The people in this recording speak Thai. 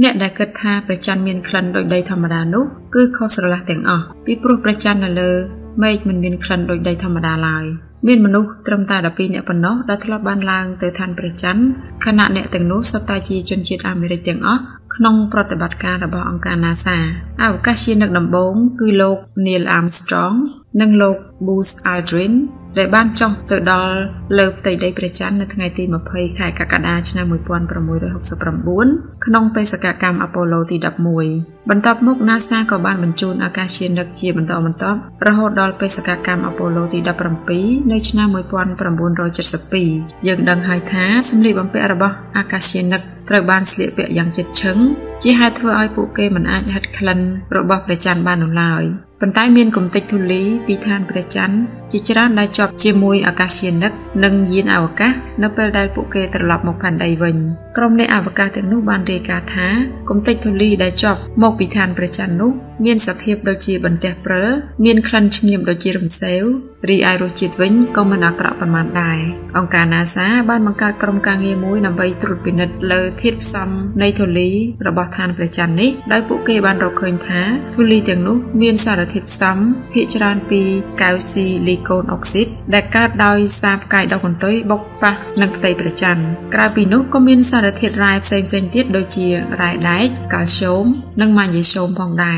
เนได้เกิดท่าประจันเมียนคลันโดยใดธรรมดานุคือเขาสละแต่งออกปีปลุกประจันน่ะเลยไม่มันเมียนคลันโดยใดธรรมดาลายเมียนมนุษย์ตรมตาดับปีเนปนอได้ทลาบานลางเตอทันประจันขณะเนแต่งนุสตาจีจนจิตอเมริกันอ๋อขนมปฏิบัติการระบอบองค์การนาซาอวกาศยานดำบงคือโลกนีลอาร์มสตรองนั่งโลกบูสอัลดรินได้บ้านจ้องเติร์ดอลเลิฟเตยได้ประจันในทั้งไงตีมาเพย์ขายกากาดาชนะมวยปอนประมวยโดย6 ประมบุญขนมไปสกัดกรรมอโปโลตีดับมวยบรรทับมุกนาซาก็บ้านบรรจุอากาศยานดักเจียบรรทับระหดดอลไปสกัดกรรมอโปโลตีดับประมปีในชนะมวยปอนประมบุญ170 ปียังดังหายท้าสำลีบังเปอระบอบอากาศยานดักตระบ้านเสียเปียยังเจ็ดเชิงจีฮัดเพื่ออ้อยปุกเกมันอาจหัดคลันระบอบประจันบ้านของลอยปันใต้เมียนกลุ่มติดทุลีปีธานประจันจิจราได้จอบเจมวยอากาศยานนักนังยินอวกาศนับเป็นได้ปุกเกตลอด1,000ไดวิญกรมในอวกาศถึงนุบานเรกาท้ากลุ่มติดทุลีได้จอบโมกปีธานประจันนุเมียนสะเพียบโดยจีบันเตเปรเมียนคลันชงเงียมโดยจีรำเซลรีไอรูจิตวิญก็มันอักระประมาณได้องค์การนาซาบ้านมังกรกรมการเงียมวยนำไปตรวจปินิดเลอทิศซ้ำในทุลีระบอบธานประจันนี้ได้ปุกเกบ้านเราเคยท้าทุลีถึงนุเมียนสารทิศซ้ำพิจารณาปีแคลซีลิโคนออกซิดได้กาดดอยซาบไก่ดอกขนต้ยบกปะนักเตยประจันกราปีนุก็เมียนสารทิศรายเซมเซนติดโดยเจียรายได้การโฉมนังมันยิ่งโฉมพองได้